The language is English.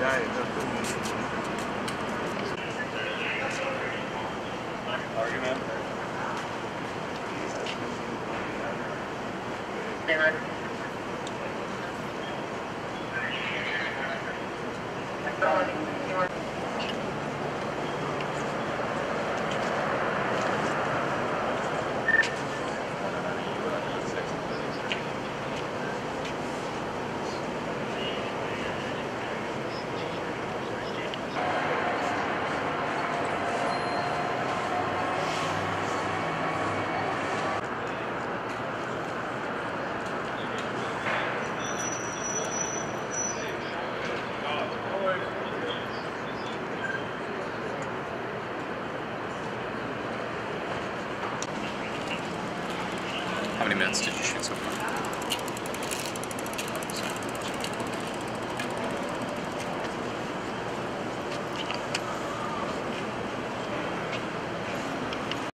Да, это how many minutes did you shoot so far?